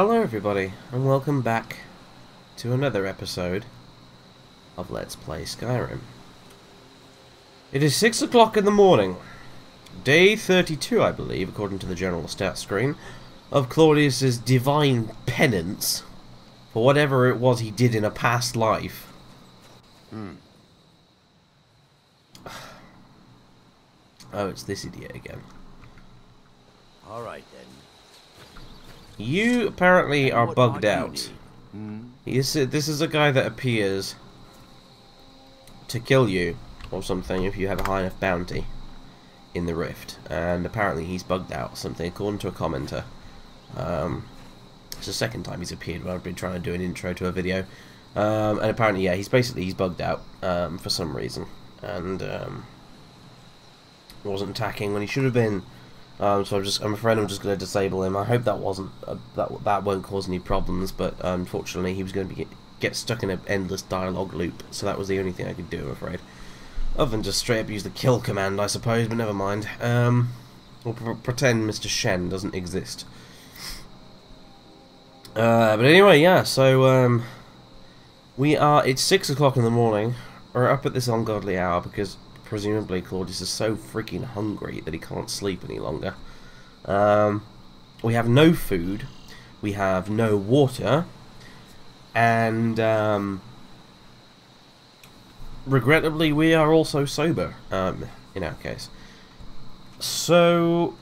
Hello everybody, and welcome back to another episode of Let's Play Skyrim. It is 6 o'clock in the morning, day 32 I believe, according to the general stat screen, of Claudius's divine penance for whatever it was he did in a past life. Oh, it's this idiot again. Alright then. You apparently are bugged out. This is a guy that appears to kill you or something if you have a high enough bounty in the rift, and apparently he's bugged out or something according to a commenter. It's the second time he's appeared when I've been trying to do an intro to a video, and apparently yeah, he's bugged out for some reason, and wasn't attacking when he should have been. So I'm afraid I'm just going to disable him. I hope that wasn't that won't cause any problems, but unfortunately he was going to get stuck in an endless dialogue loop, so that was the only thing I could do, I'm afraid. Other than just straight up use the kill command, I suppose, but never mind. We'll pretend Mr. Shen doesn't exist. But anyway, yeah. So it's 6 o'clock in the morning. We're up at this ungodly hour because. Presumably Claudius is so freaking hungry that he can't sleep any longer. We have no food, we have no water, and regrettably we are also sober, in our case. So,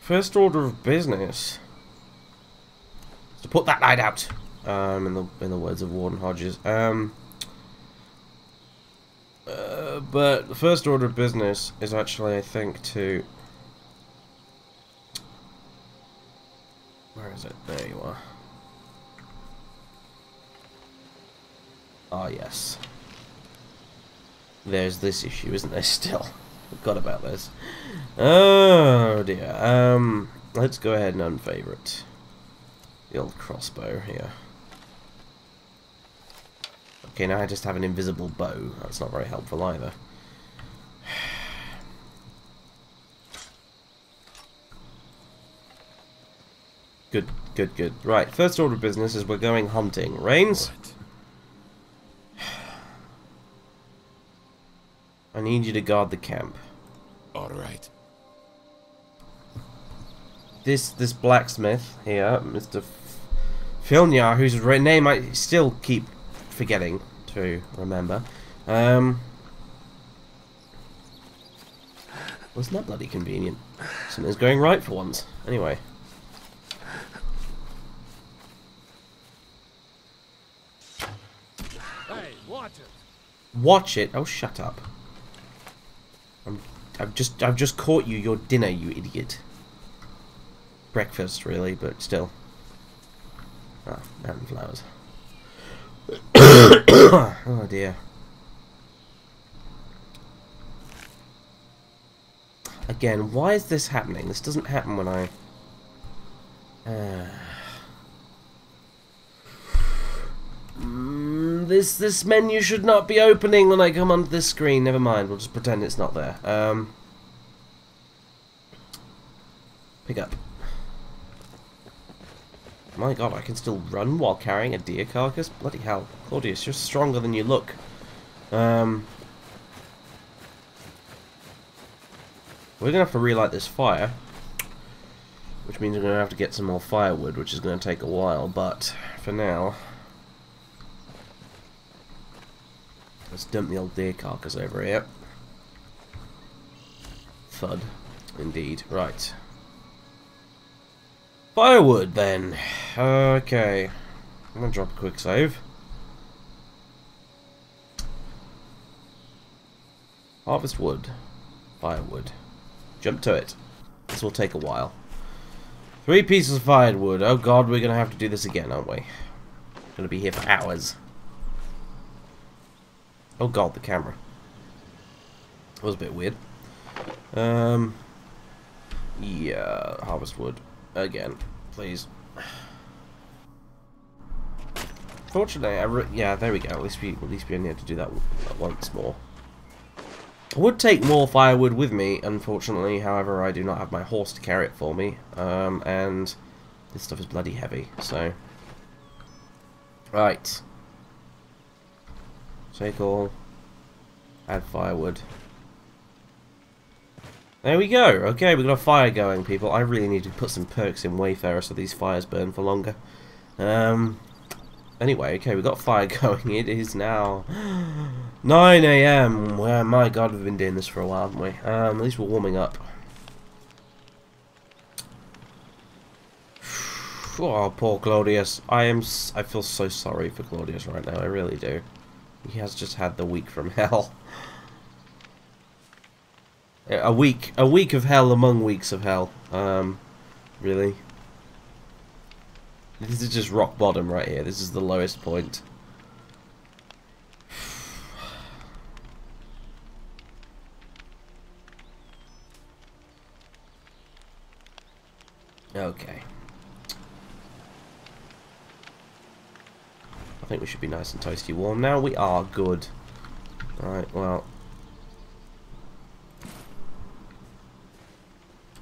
first order of business is to put that light out, in the words of Warden Hodges. But the first order of business is actually, I think, to... Where is it? There you are. Ah, yes. There's this issue, isn't there, still? Forgot about this. Oh, dear. Let's go ahead and unfavorite the old crossbow here. Okay, now I just have an invisible bow. That's not very helpful either. Good, good, good. Right, first order of business is we're going hunting. Reigns? I need you to guard the camp. Alright. This blacksmith here, Mr. Filnjar, whose name I still keep forgetting to remember. Wasn't that bloody convenient? Something's going right for once. Anyway. Hey, watch it. Watch it? Oh, shut up. I've just caught you your dinner, you idiot. Breakfast, really, but still. Ah, and flowers. Oh dear. Again, why is this happening? This doesn't happen when I... This menu should not be opening when I come onto this screen. Never mind, we'll just pretend it's not there. Pick up. My god, I can still run while carrying a deer carcass? Bloody hell. Claudius, you're stronger than you look. We're going to have to relight this fire. Which means we're going to have to get some more firewood, which is going to take a while. But, for now... Let's dump the old deer carcass over here. Thud. Indeed. Right. Firewood, then. Okay. I'm going to drop a quick save. Harvest wood. Firewood. Jump to it. This will take a while. 3 pieces of firewood. Oh god, we're going to have to do this again, aren't we? Going to be here for hours. Oh god, the camera. That was a bit weird. Yeah, harvest wood. Again, please. Fortunately, yeah, there we go. At least we only had to do that once more. I would take more firewood with me, unfortunately. However, I do not have my horse to carry it for me, and this stuff is bloody heavy, so... Right. Take all. Add firewood. There we go! Okay, we've got a fire going, people. I really need to put some perks in Wayfarer so these fires burn for longer. Anyway, okay, we've got fire going. It is now 9 AM. Well, my god, we've been doing this for a while, haven't we? At least we're warming up. Oh, poor Claudius. I feel so sorry for Claudius right now. I really do. He has just had the week from hell. A week of hell among weeks of hell. Really. This is just rock bottom right here. This is the lowest point. Okay. I think we should be nice and toasty warm now. We are good. Alright, well.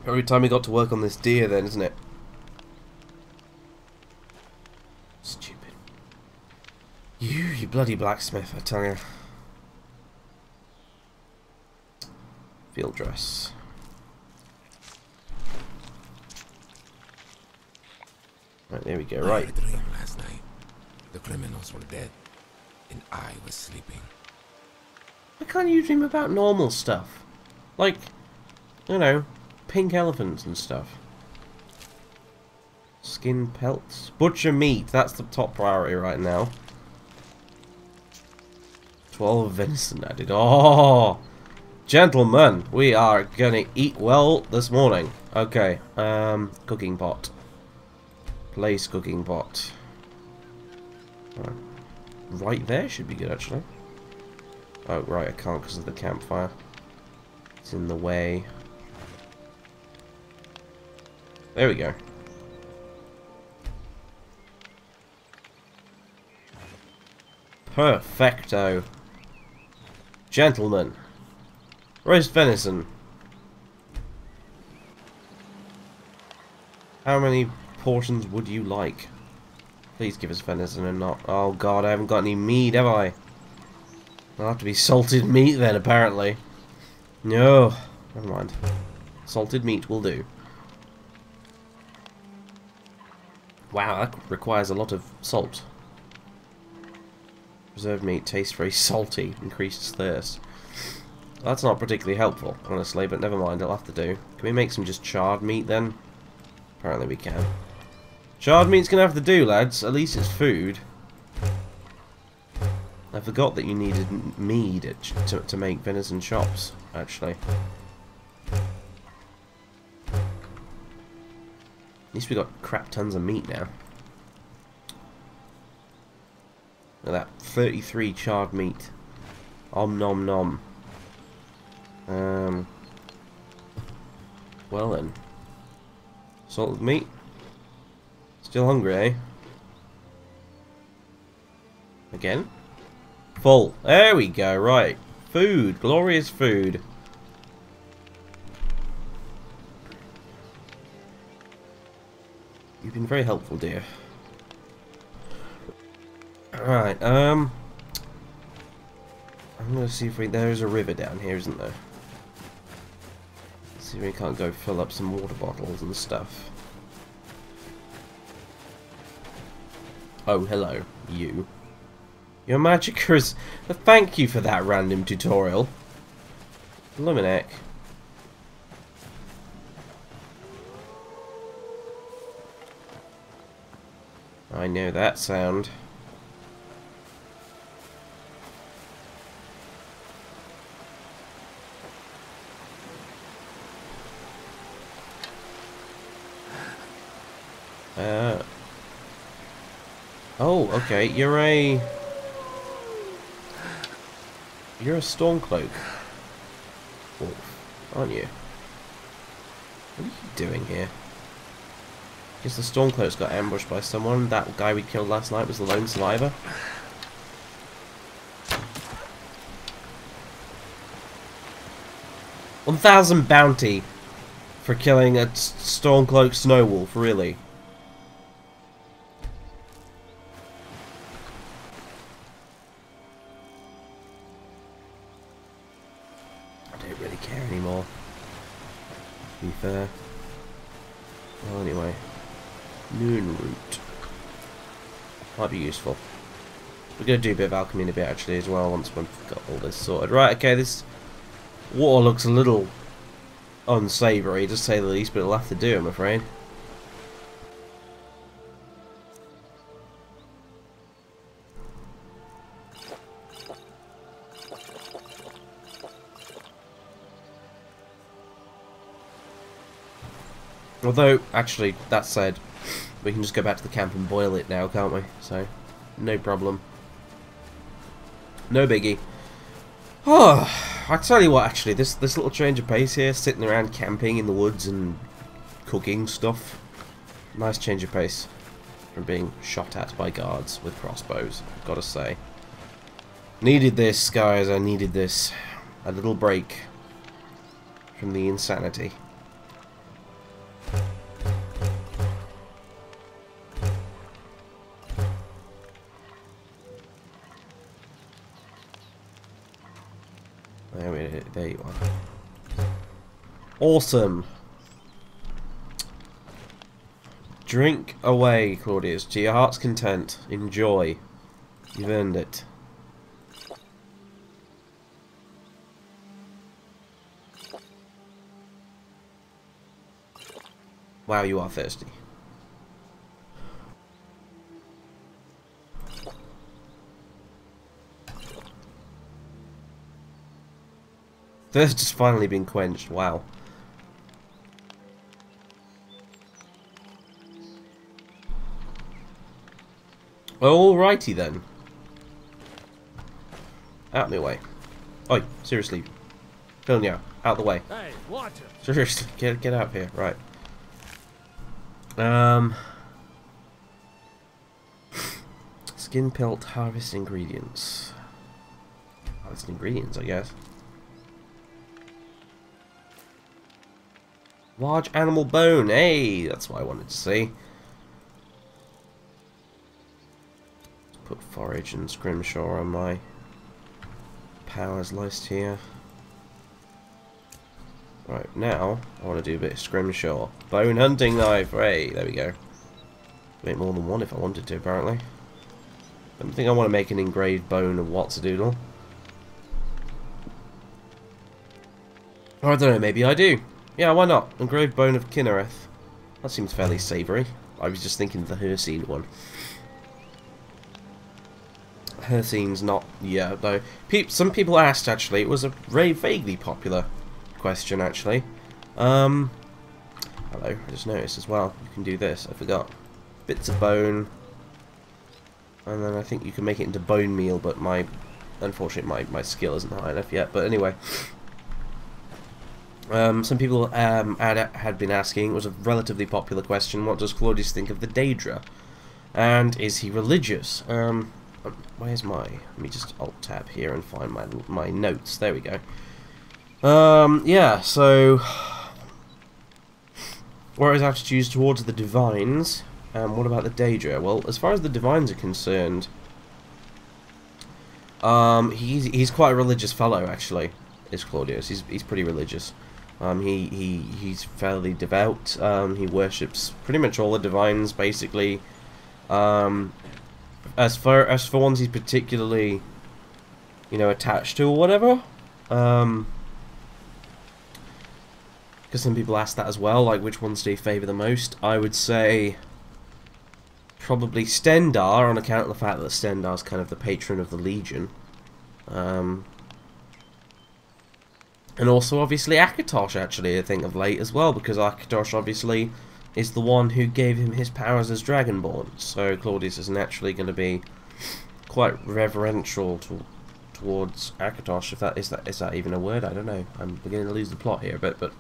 Every time we got to work on this deer then, isn't it? Stupid. You bloody blacksmith, I tell you. Field dress. Right, there we go, right. I had a dream last night. The criminals were dead, and I was sleeping. Why can't you dream about normal stuff? Like, you know, pink elephants and stuff. Skin pelts. Butcher meat, that's the top priority right now. 12 venison added. Oh! Gentlemen, we are gonna eat well this morning. Okay, cooking pot. Place cooking pot. Right there should be good, actually. Oh, right, I can't because of the campfire. It's in the way. There we go. Perfecto. Gentlemen. Roast venison. How many portions would you like? Please give us venison and not... Oh god, I haven't got any meat, have I? I'll have to be salted meat then, apparently. No. Never mind. Salted meat will do. Wow, that requires a lot of salt. Preserved meat tastes very salty. Increases thirst. That's not particularly helpful, honestly, but never mind, I'll have to do. Can we make some just charred meat then? Apparently we can. Charred meat's gonna have to do, lads. At least it's food. I forgot that you needed mead to make venison chops, actually. At least we got crap tons of meat now. Look at that. 33 charred meat. Om nom nom. Well then. Salted meat. Still hungry, eh? Again? Full. There we go, right. Food. Glorious food. You've been very helpful, dear. Alright, I'm gonna see if there is a river down here, isn't there? Let's see if we can't go fill up some water bottles and stuff. Oh, hello, you. Your magicka is... Thank you for that random tutorial. Luminek. I know that sound. Oh, okay, you're a Stormcloak wolf, aren't you? What are you doing here? I guess the Stormcloaks got ambushed by someone. That guy we killed last night was the lone survivor. 1,000 bounty for killing a Stormcloak Snowwolf, really. I don't really care anymore, to be fair. Well, anyway. Moon Root. Might be useful. We're going to do a bit of alchemy in a bit, actually, as well, once we've got all this sorted. Right, okay, this water looks a little unsavoury, to say the least, but it'll have to do, I'm afraid. Although, actually, that said, we can just go back to the camp and boil it now, can't we? So, no problem. No biggie. Oh, I tell you what, actually, this little change of pace here, sitting around camping in the woods and cooking stuff, nice change of pace from being shot at by guards with crossbows, I've got to say. Needed this, guys, I needed this. A little break from the insanity. There you are. Awesome. Drink away, Claudius, to your heart's content. Enjoy. You've earned it. Wow, you are thirsty. Thirst has finally been quenched, wow. Alrighty then. Out of my way. Oi, seriously. Filnjar, out of the way. Hey, watch it. Seriously, get out of here, right. Skin pelt, harvest ingredients. Harvest ingredients, I guess. Large animal bone, hey, that's what I wanted to see. Put forage and scrimshaw on my powers list here. Right, now I want to do a bit of scrimshaw. Bone hunting knife, hey, there we go. Make more than one if I wanted to, apparently. I don't think I want to make an engraved bone of What's-a-Doodle. Or I don't know, maybe I do. Yeah, why not? Engraved Bone of Kinnereth. That seems fairly savoury. I was just thinking of the Hercene one. Hercene's not... yeah, no. Some people asked, actually. It was a very vaguely popular question, actually. Hello, I just noticed as well. You can do this, I forgot. Bits of bone. And then I think you can make it into bone meal, but my... unfortunately, my skill isn't high enough yet. But anyway... some people had been asking, it was a relatively popular question, what does Claudius think of the Daedra? And is he religious? Where's my... let me just alt-tab here and find my notes, there we go. Yeah, so... what are his attitudes towards the Divines? And what about the Daedra? Well, as far as the Divines are concerned... he's quite a religious fellow, actually. Is Claudius. He's pretty religious. He's fairly devout. He worships pretty much all the Divines, basically. As for ones he's particularly, you know, attached to or whatever. Because some people ask that as well, like which ones do you favour the most? I would say probably Stendarr, on account of the fact that Stendarr's kind of the patron of the Legion. And also, obviously, Akatosh, actually, I think, of late as well, because Akatosh, obviously, is the one who gave him his powers as Dragonborn. So Claudius is naturally going to be quite reverential towards Akatosh, if that is that even a word? I don't know. I'm beginning to lose the plot here a bit, but...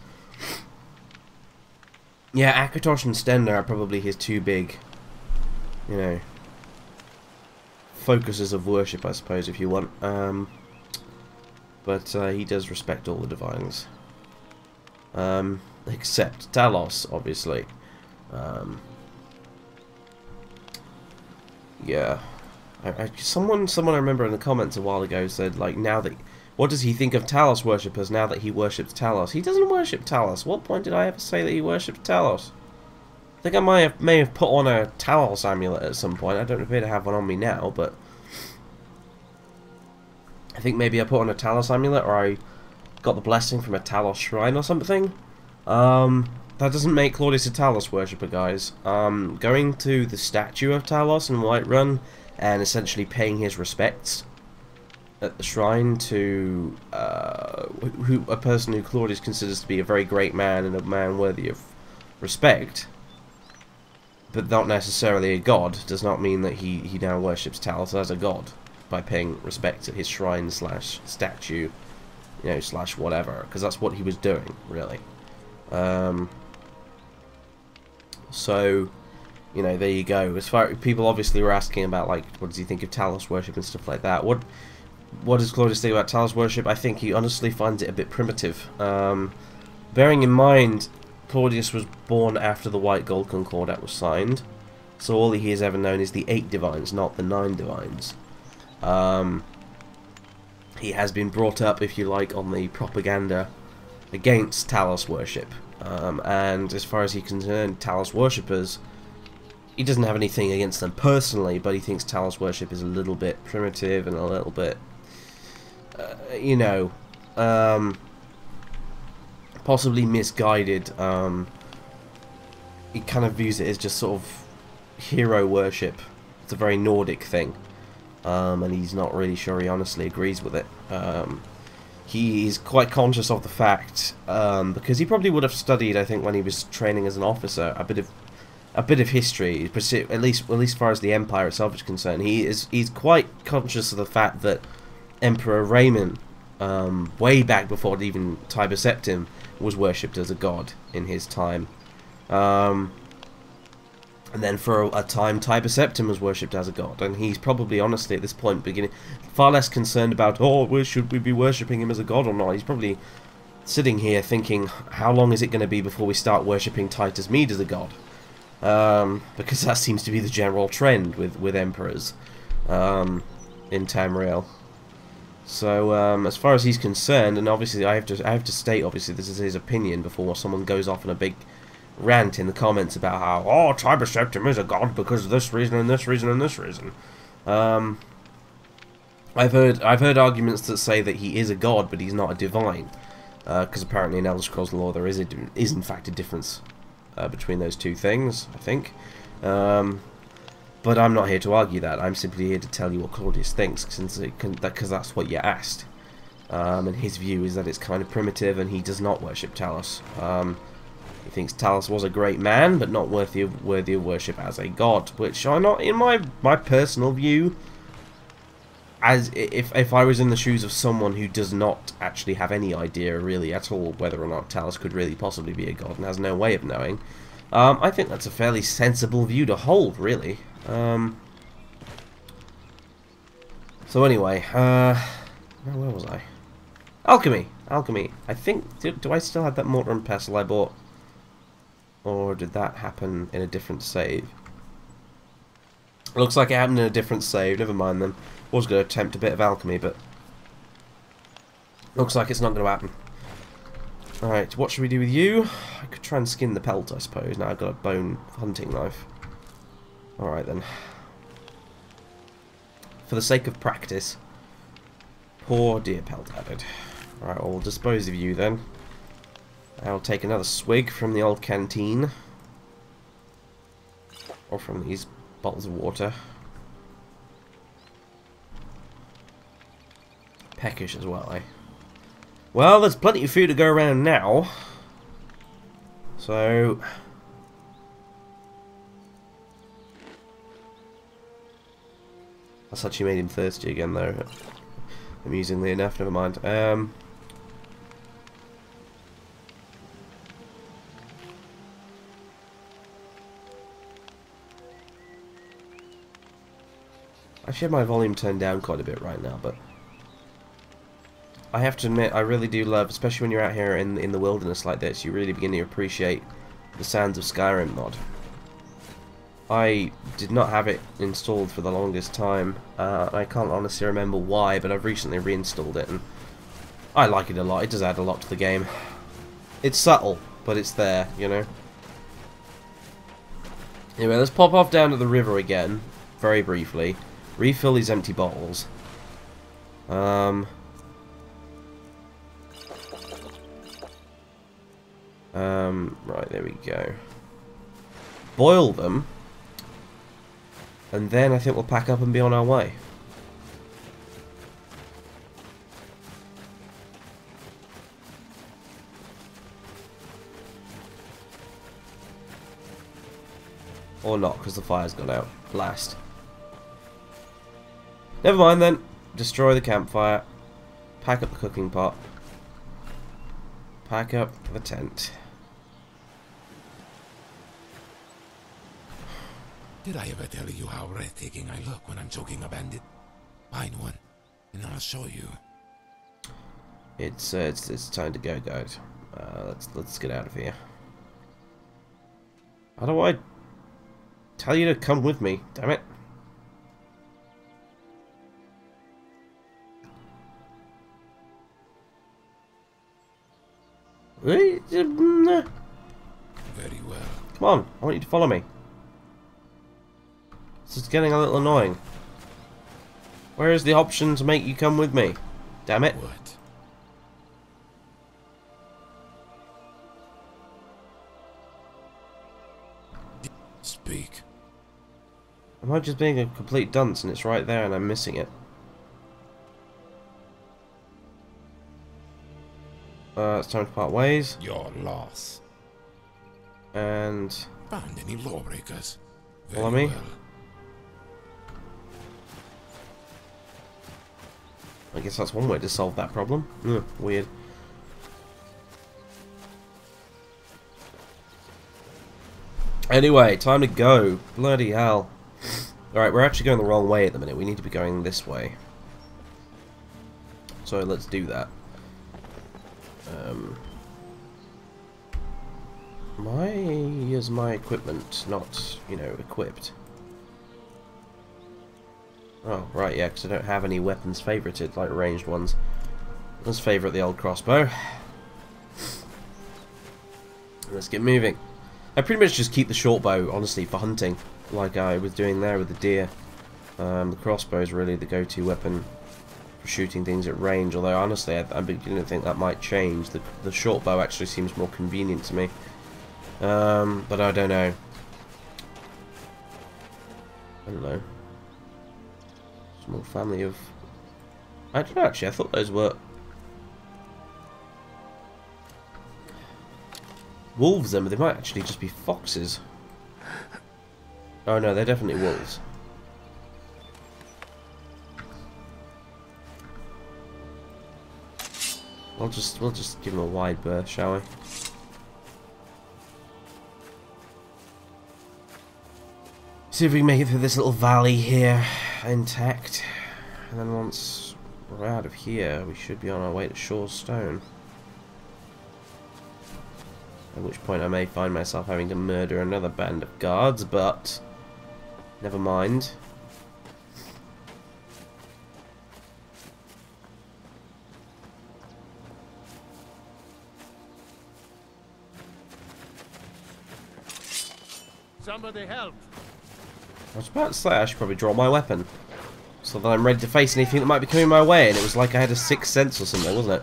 yeah, Akatosh and Stendarr are probably his two big, you know, focuses of worship, I suppose, if you want. But he does respect all the Divines. except Talos, obviously. Yeah. Someone I remember in the comments a while ago said, like, now that... What does he think of Talos worshippers now that he worships Talos? He doesn't worship Talos. What point did I ever say that he worships Talos? I think I may have put on a Talos amulet at some point. I don't appear to have one on me now, but... I think maybe I put on a Talos amulet, or I got the blessing from a Talos shrine or something. That doesn't make Claudius a Talos worshipper, guys. Going to the statue of Talos in Whiterun and essentially paying his respects at the shrine to a person who Claudius considers to be a very great man and a man worthy of respect, but not necessarily a god, does not mean that he now worships Talos as a god by paying respect at his shrine slash statue, you know, slash whatever, because that's what he was doing, really. So, you know, there you go. As far, people obviously were asking about, like, what does he think of Talos worship and stuff like that. What does Claudius think about Talos worship? I think he honestly finds it a bit primitive. Bearing in mind, Claudius was born after the White Gold Concordat was signed, so all he has ever known is the 8 Divines, not the 9 Divines. He has been brought up, if you like, on the propaganda against Talos worship, and as far as he's concerned, Talos worshippers, he doesn't have anything against them personally, but he thinks Talos worship is a little bit primitive and a little bit, you know, possibly misguided. He kind of views it as just sort of hero worship. It's a very Nordic thing, and he's not really sure he honestly agrees with it. He's quite conscious of the fact, because he probably would have studied, I think, when he was training as an officer, a bit of history, at least far as the Empire itself is concerned. He's quite conscious of the fact that Emperor Raymond, way back before even Tiber Septim, was worshipped as a god in his time, and then for a time Tiber Septim was worshipped as a god, and he's probably honestly at this point beginning far less concerned about, oh, should we be worshipping him as a god or not. He's probably sitting here thinking, how long is it going to be before we start worshipping Titus Mead as a god? Because that seems to be the general trend with emperors in Tamriel. So as far as he's concerned, and obviously I have to state, obviously this is his opinion before someone goes off on a big rant in the comments about how, oh, Tiber Septim is a god because of this reason and this reason and this reason. I've heard arguments that say that he is a god, but he's not a divine, because apparently in Elder Scrolls lore there is in fact a difference between those two things, I think. But I'm not here to argue that. I'm simply here to tell you what Claudius thinks, because that's what you asked. And his view is that it's kind of primitive, and he does not worship Talos. He thinks Talos was a great man, but not worthy of worship as a god, which I'm not, in my personal view, as if I was in the shoes of someone who does not actually have any idea really at all whether or not Talos could really possibly be a god and has no way of knowing, I think that's a fairly sensible view to hold, really. So anyway, where was I? Alchemy! Alchemy. I think, do I still have that mortar and pestle I bought? Or did that happen in a different save? It looks like it happened in a different save, never mind then. I was going to attempt a bit of alchemy, but looks like it's not going to happen. Alright, what should we do with you? I could try and skin the pelt, I suppose. Now I've got a bone hunting knife. Alright then. For the sake of practice. Poor dear pelt added. Alright, well, we'll dispose of you then. I'll take another swig from the old canteen. Or from these bottles of water. Peckish as well, eh? Well, there's plenty of food to go around now. So... that's actually made him thirsty again, though. Amusingly enough, never mind. I actually have my volume turned down quite a bit right now, but... I have to admit, I really do love, especially when you're out here in the wilderness like this, you really begin to appreciate the Sands of Skyrim mod. I did not have it installed for the longest time. I can't honestly remember why, but I've recently reinstalled it, and I like it a lot. It does add a lot to the game. It's subtle, but it's there, you know. Anyway, let's pop off down to the river again, very briefly. Refill these empty bottles. Right, there we go. Boil them, and then I think we'll pack up and be on our way. Or not, because the fire's gone out. Blast. Never mind then. Destroy the campfire. Pack up the cooking pot. Pack up the tent. Did I ever tell you how breathtaking I look when I'm choking a bandit? Find one, and I'll show you. It's time to go, guys. Let's get out of here. How do I tell you to come with me? Damn it! Very well. Come on! I want you to follow me. It's getting a little annoying. Where is the option to make you come with me? Damn it. What? Speak. Am I just being a complete dunce and it's right there and I'm missing it? It's time to part ways. Your loss. And... Found any lawbreakers. Follow me. Well. I guess that's one way to solve that problem. Ugh, weird. Anyway, time to go. Bloody hell. Alright, we're actually going the wrong way at the minute. We need to be going this way. So let's do that. Why is my equipment not, you know, equipped? Oh, right, yeah, because I don't have any weapons favorited, like ranged ones. Let's favourite the old crossbow. Let's get moving. I pretty much just keep the short bow, honestly, for hunting, like I was doing there with the deer. The crossbow is really the go-to weapon for shooting things at range, although, honestly, I'm beginning to think that might change. The short bow actually seems more convenient to me. But I don't know. I don't know. Small family of... I don't know, actually, I thought those were... wolves then, but they might actually just be foxes. Oh no, they're definitely wolves. We'll just give them a wide berth, shall we? See if we can make it through this little valley here intact, and then once we're out of here we should be on our way to Shor's Stone, at which point I may find myself having to murder another band of guards, but never mind. Somebody help! I was about to say I should probably draw my weapon so that I'm ready to face anything that might be coming my way, and it was like I had a sixth sense or something, wasn't it?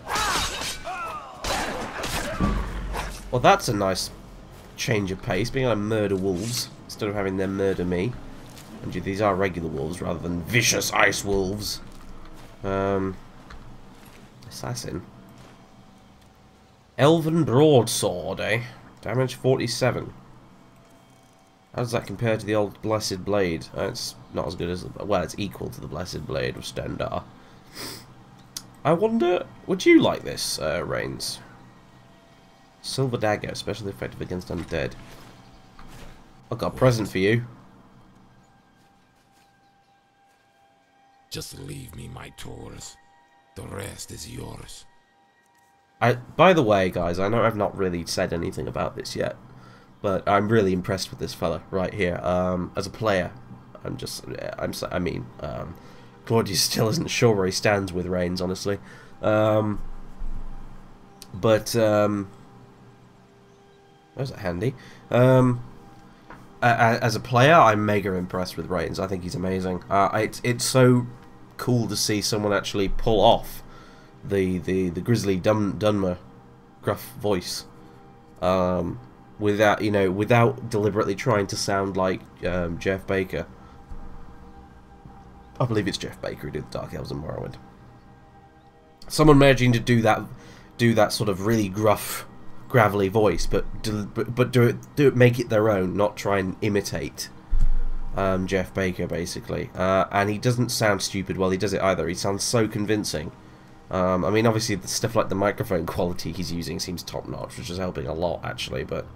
Well, that's a nice change of pace, being able to murder wolves instead of having them murder me. And these are regular wolves rather than vicious ice wolves. Assassin. Elven broadsword, eh? Damage 47. How does that compare to the old Blessed Blade? It's not as good as... well, it's equal to the Blessed Blade of Stendarr. I wonder... would you like this, Reigns? Silver Dagger, especially effective against undead. I've got a present for you. Just leave me my tools. The rest is yours. By the way, guys, I know I've not really said anything about this yet, but I'm really impressed with this fella right here. As a player, Claudius still isn't sure where he stands with Reigns, honestly. That was handy. As a player, I'm mega impressed with Reigns. I think he's amazing. It's so cool to see someone actually pull off the grisly Dunmer gruff voice, without without deliberately trying to sound like Jeff Baker. I believe it's Jeff Baker who did the Dark Elves in Morrowind. Someone managing to do that sort of really gruff, gravelly voice, but make it their own, not try and imitate Jeff Baker, basically. And he doesn't sound stupid while he does it either. He sounds so convincing. I mean, obviously, the stuff like the microphone quality he's using seems top notch, which is helping a lot, actually. But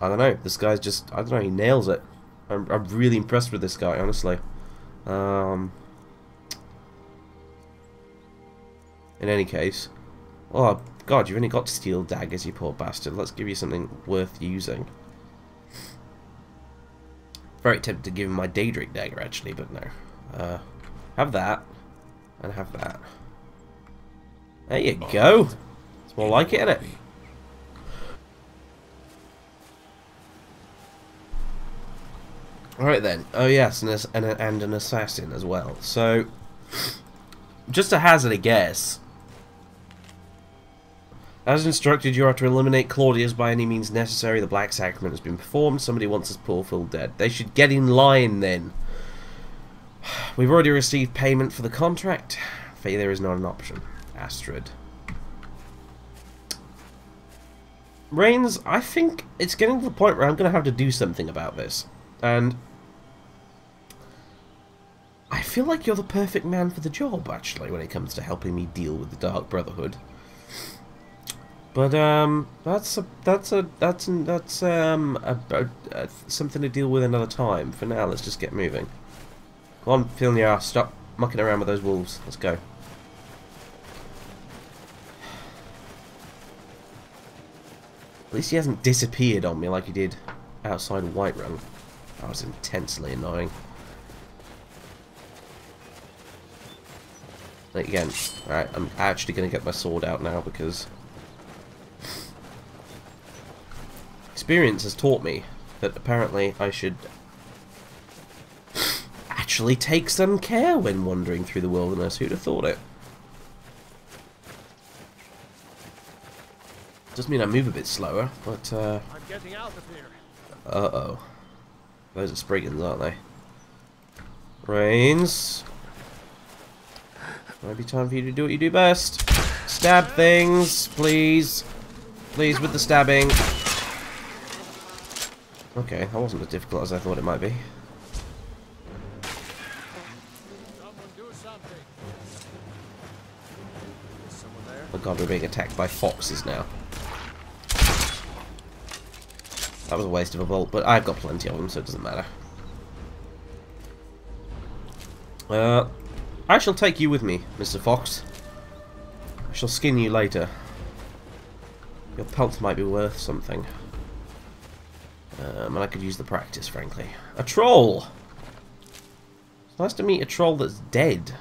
I don't know. This guy's just he nails it. I'm really impressed with this guy, honestly. In any case, oh god, you've only got steel daggers, you poor bastard. Let's give you something worth using. Very tempted to give him my Daedric dagger, actually, but no. Have that, and have that. There you go. It's more like it, isn't it? Alright then. Oh yes, and an assassin as well. So, just to hazard a guess, as instructed, you are to eliminate Claudius by any means necessary. The Black Sacrament has been performed. Somebody wants his poor fool dead. They should get in line, then. We've already received payment for the contract. Failure is not an option. Astrid. Reigns, I think it's getting to the point where I'm going to have to do something about this. And I feel like you're the perfect man for the job, actually, when it comes to helping me deal with the Dark Brotherhood. But that's something to deal with another time. For now, let's just get moving. Come on, Filnjar, stop mucking around with those wolves. Let's go. At least he hasn't disappeared on me like he did outside Whiterun. That was intensely annoying. Again, all right, I'm actually going to get my sword out now because experience has taught me that apparently I should actually take some care when wandering through the wilderness. Who'd have thought it? Doesn't mean I move a bit slower, but I'm getting out of here. Uh-oh. Those are spriggans, aren't they? Reigns. Might be time for you to do what you do best. Stab things, please. Please with the stabbing. Okay, that wasn't as difficult as I thought it might be. Oh god, we're being attacked by foxes now. That was a waste of a bolt, but I've got plenty of them, so it doesn't matter. I shall take you with me, Mr. Fox. I shall skin you later. Your pelt might be worth something. And I could use the practice, frankly. A troll! It's nice to meet a troll that's dead.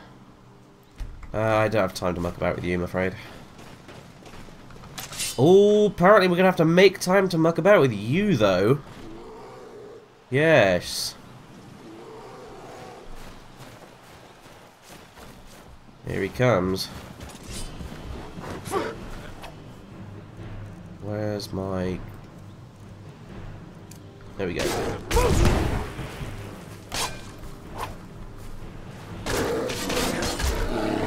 I don't have time to muck about with you, I'm afraid. Oh, apparently we're going to have to make time to muck about with you, though. Yes. Here he comes. Where's my... There we go.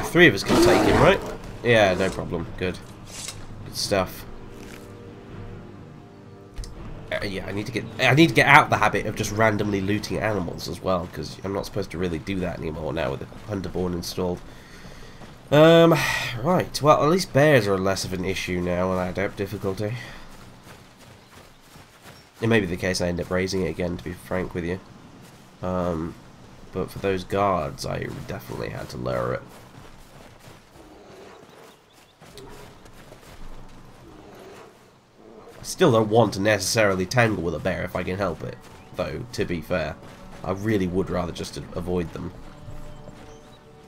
Three of us can take him, right? Yeah, no problem. Good. Good stuff. Yeah, I need to get out of the habit of just randomly looting animals as well, because I'm not supposed to really do that anymore now with the Hunterborn installed. Right. Well, at least bears are less of an issue now on Adept difficulty. It may be the case I end up raising it again, to be frank with you. But for those guards, I definitely had to lower it. Still don't want to necessarily tangle with a bear if I can help it, though, to be fair. I really would rather just avoid them.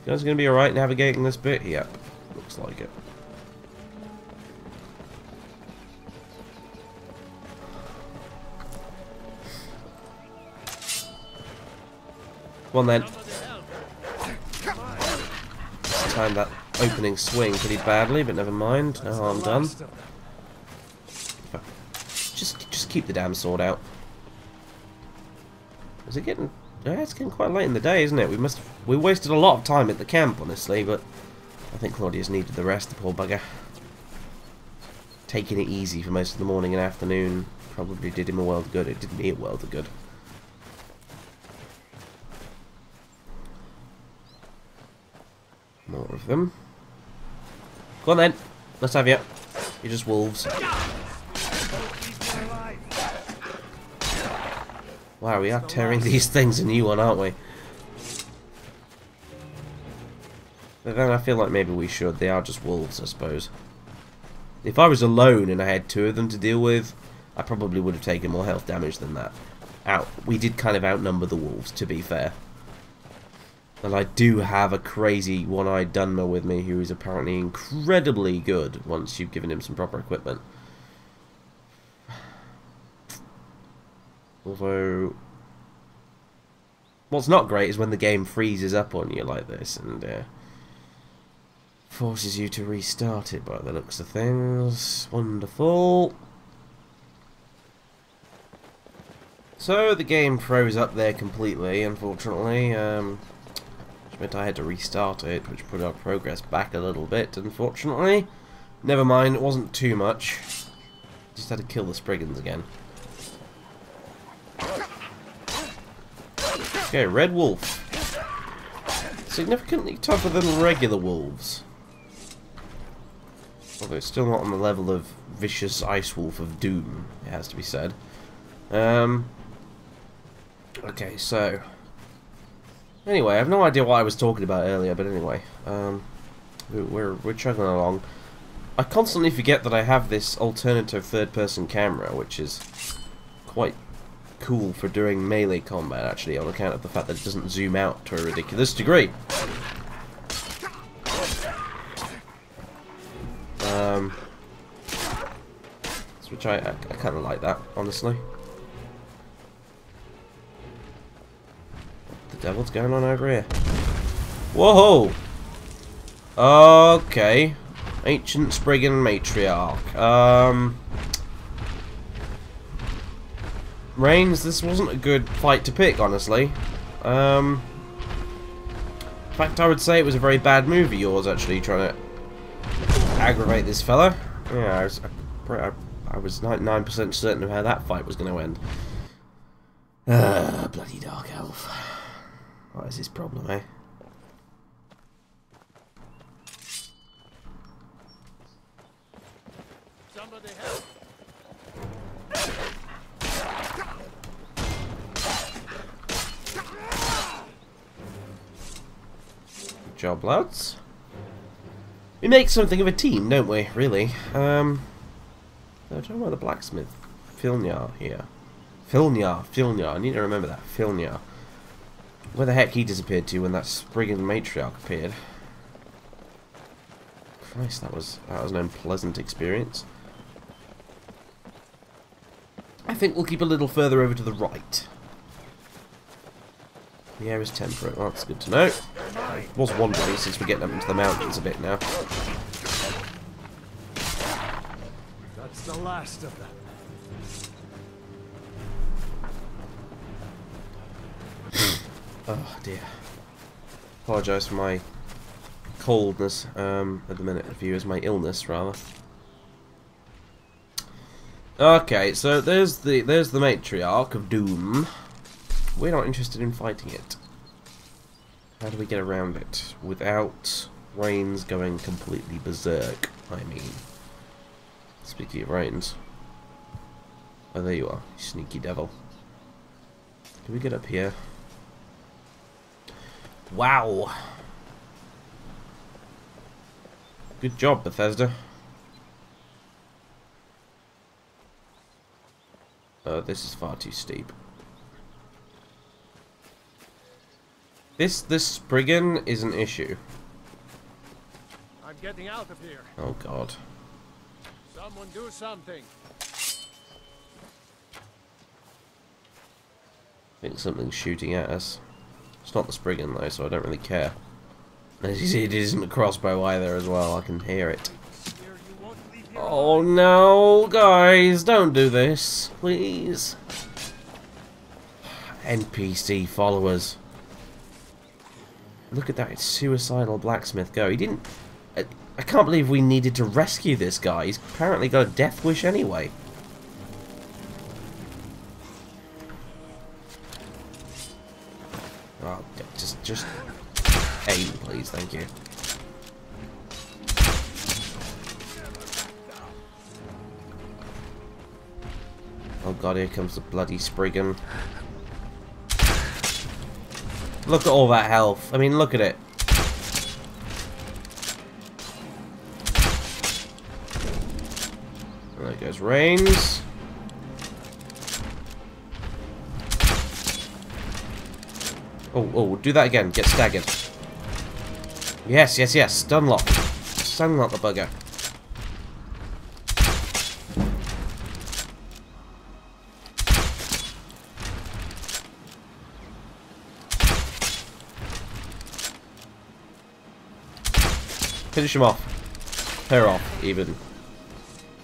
You guys are going to be alright navigating this bit? Yep, looks like it. Come on then. Just timed that opening swing pretty badly, but never mind. No harm done. Just keep the damn sword out. Is it getting? Yeah, it's getting quite late in the day, isn't it? We wasted a lot of time at the camp, honestly, but I think Claudius needed the rest. The poor bugger. Taking it easy for most of the morning and afternoon probably did him a world of good. It did me a world of good. More of them. Go on then. Let's have you. You're just wolves. Wow, we are tearing these things a new one, aren't we? But then I feel like maybe we should. They are just wolves, I suppose. If I was alone and I had two of them to deal with, I probably would have taken more health damage than that. We did kind of outnumber the wolves, to be fair. And I do have a crazy one-eyed Dunmer with me who is apparently incredibly good once you've given him some proper equipment. Although, what's not great is when the game freezes up on you like this and forces you to restart it by the looks of things. Wonderful. So the game froze up there completely, unfortunately, which meant I had to restart it, which put our progress back a little bit, unfortunately. Never mind, it wasn't too much. Just had to kill the spriggans again. Okay, red wolf. Significantly tougher than regular wolves. Although still not on the level of vicious ice wolf of doom, it has to be said. Okay, so anyway, I have no idea what I was talking about earlier, but anyway, we're chugging along. I constantly forget that I have this alternative third-person camera, which is quite cool for doing melee combat, actually, on account of the fact that it doesn't zoom out to a ridiculous degree. Which I kind of like that, honestly. What the devil's going on over here? Whoa! Okay. Ancient Spriggan Matriarch. Reigns, this wasn't a good fight to pick, honestly. In fact, I would say it was a very bad move of yours, actually, trying to aggravate this fella. Yeah, I was 99% certain of how that fight was going to end. Bloody dark elf. What is his problem, eh? Somebody help! Job, lads. We make something of a team, don't we, really? I'm talking about the blacksmith Filnjar here. Filnjar, I need to remember that. Filnjar. Where the heck he disappeared to when that Spriggan Matriarch appeared? Christ, that was an unpleasant experience. I think we'll keep a little further over to the right. The air is temperate, well, that's good to know. I was wondering, since we're getting up into the mountains a bit now. That's the last of them. Oh dear. Apologise for my coldness at the minute, viewers, my illness rather. Okay, so there's the matriarch of doom. We're not interested in fighting it. How do we get around it without Reigns going completely berserk, I mean. Speaking of Reigns. Oh, there you are, you sneaky devil. Can we get up here? Wow! Good job, Bethesda. This is far too steep. This spriggan is an issue. I'm getting out of here. Oh God. Someone do something. I think something's shooting at us. It's not the spriggan though, so I don't really care. It isn't a crossbow either as well, I can hear it. Oh no, guys, don't do this, please. NPC followers. Look at that, it's suicidal blacksmith go. He didn't... I can't believe we needed to rescue this guy. He's apparently got a death wish anyway. Oh, just aim, please, thank you. Oh God, here comes the bloody spriggan. Look at all that health. I mean, look at it. There goes Reigns. Oh, do that again. Get staggered. Yes, yes, yes. Stunlock. Stunlock the bugger. Finish him off. Her off, even.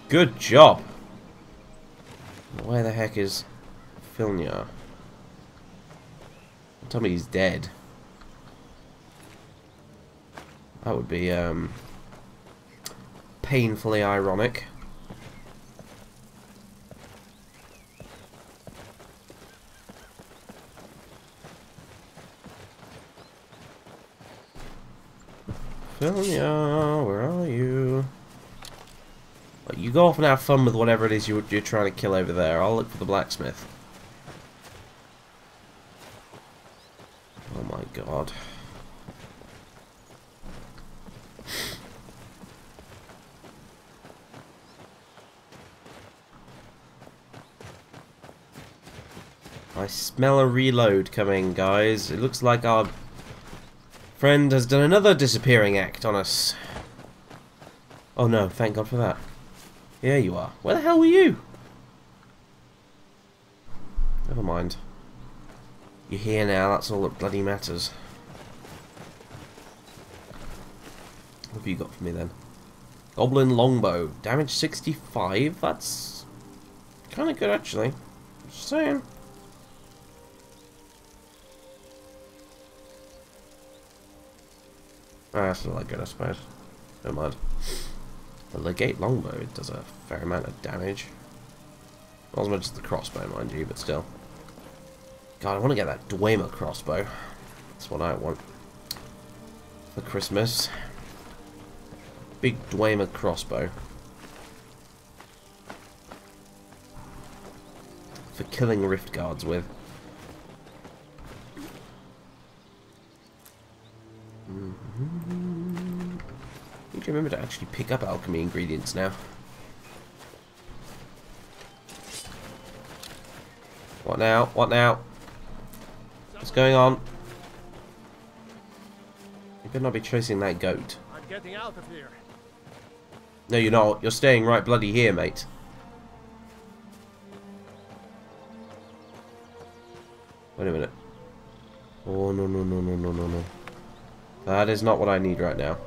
Good job. Where the heck is Filnjar? Tell me he's dead. That would be painfully ironic. Filnjar, where are you? Well, you go off and have fun with whatever it is you're trying to kill over there. I'll look for the blacksmith. Oh my God. I smell a reload coming, guys. It looks like our friend has done another disappearing act on us. Oh no, thank God for that. Here you are. Where the hell were you? Never mind. You're here now, that's all that bloody matters. What have you got for me then? Goblin longbow. Damage 65, that's kind of good actually. Just saying. Ah, that's not that good, I suppose. Don't mind. The Legate Longbow, it does a fair amount of damage. Not as much as the crossbow, mind you, but still. God, I want to get that Dwemer crossbow. That's what I want. For Christmas. Big Dwemer crossbow. For killing rift guards with. I remember to actually pick up alchemy ingredients now. What now? What now? What's going on? You better not be chasing that goat. I'm getting out of here. No, you're not. You're staying right bloody here, mate. Wait a minute. Oh, no, no, no, no, no, no, no. That is not what I need right now.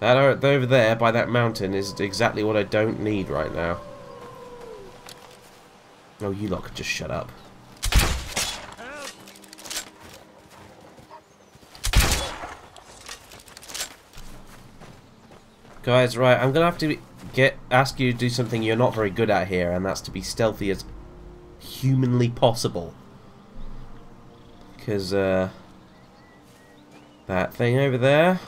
That over there by that mountain is exactly what I don't need right now. Oh, you lot could just shut up. Help. Guys, right, I'm gonna have to ask you to do something you're not very good at here, and that's to be stealthy as humanly possible. Because, that thing over there...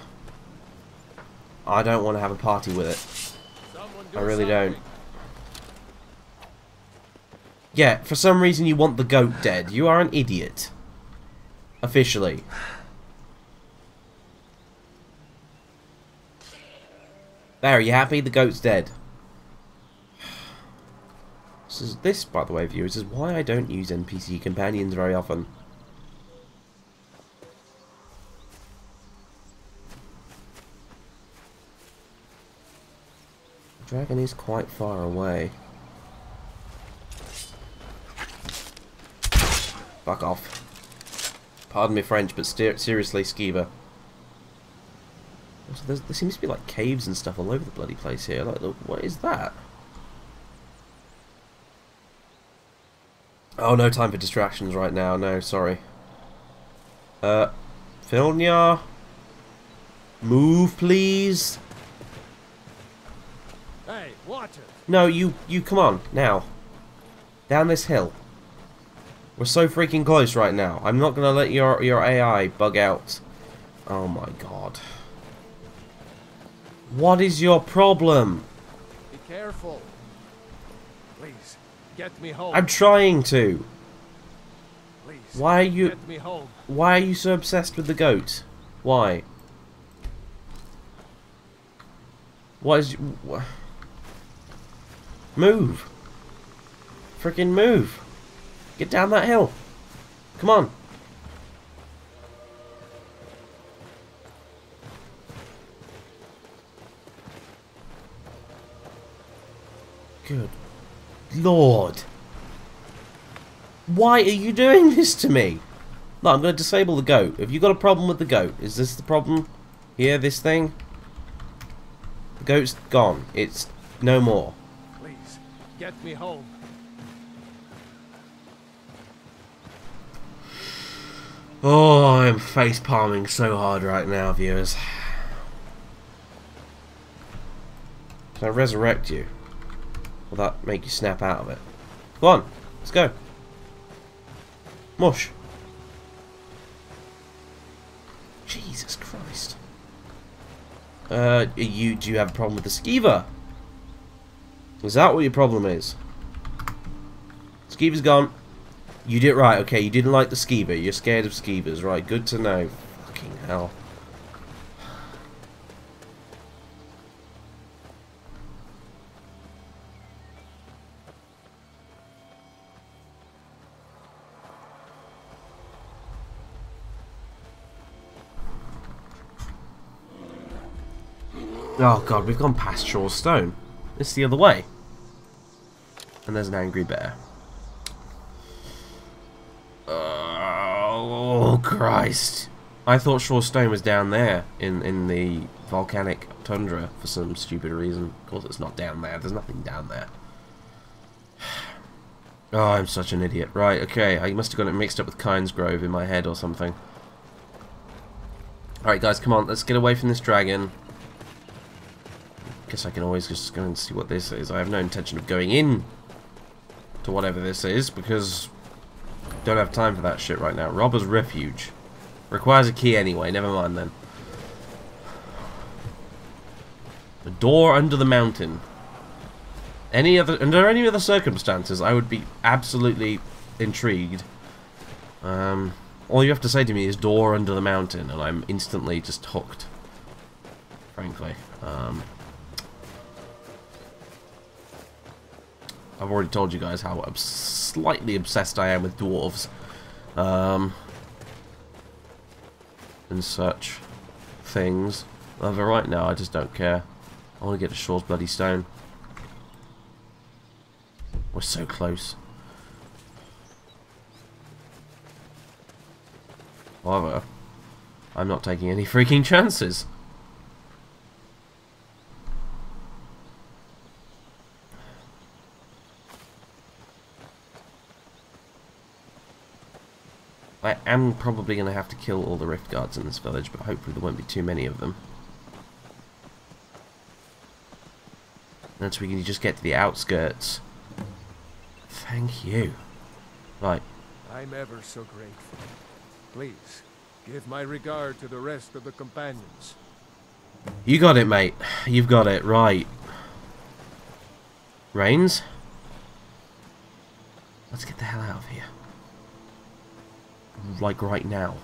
I don't want to have a party with it. I really don't. Yeah, for some reason you want the goat dead. You are an idiot. Officially. There, are you happy? The goat's dead. This, by the way, viewers, is why I don't use NPC companions very often. The dragon is quite far away. Fuck off. Pardon me French, but seriously, Skeever. Also, there seems to be like caves and stuff all over the bloody place here. Like, look, what is that? Oh, no time for distractions right now. No, sorry. Filnjar, move, please. Hey, watch it. No, you come on now. Down this hill. We're so freaking close right now. I'm not gonna let your AI bug out. Oh my god. What is your problem? Be careful. Please. Get me home. I'm trying to. Please, why are you? Get me home. Why are you so obsessed with the goat? Why? What is? Move! Freaking move! Get down that hill! Come on! Good. Lord, why are you doing this to me? No, I'm going to disable the goat. Have you got a problem with the goat? Is this the problem? Here, this thing? The goat's gone. It's no more. Please, get me home. Oh, I'm face palming so hard right now, viewers. Can I resurrect you? Will that make you snap out of it? Go on, let's go. Mush. Jesus Christ. Do you have a problem with the Skeever? Is that what your problem is? Skeever's gone. You did right, okay, you didn't like the Skeever. You're scared of Skeevers, right, good to know. Fucking hell. Oh god, we've gone past Shor's Stone. It's the other way. And there's an angry bear. Oh Christ. I thought Shor's Stone was down there in the volcanic tundra for some stupid reason. Of course it's not down there. There's nothing down there. Oh, I'm such an idiot. Right, okay. I must have got it mixed up with Kynesgrove in my head or something. Alright guys, come on. Let's get away from this dragon. Guess I can always just go and see what this is. I have no intention of going in to whatever this is because don't have time for that shit right now. Robber's Refuge. Requires a key anyway, never mind then. A door under the mountain. Under any other circumstances I would be absolutely intrigued. All you have to say to me is door under the mountain and I'm instantly just hooked. Frankly. I've already told you guys how slightly obsessed I am with dwarves and such things. However, right now I just don't care. I want to get to Shor's bloody stone. We're so close. However, I'm not taking any freaking chances. I am probably going to have to kill all the rift guards in this village, but hopefully there won't be too many of them. And so we can just get to the outskirts. Thank you. Right. I'm ever so grateful. Please, give my regard to the rest of the companions. You got it, mate. You've got it, right. Reigns? Let's get the hell out of here. Like right now.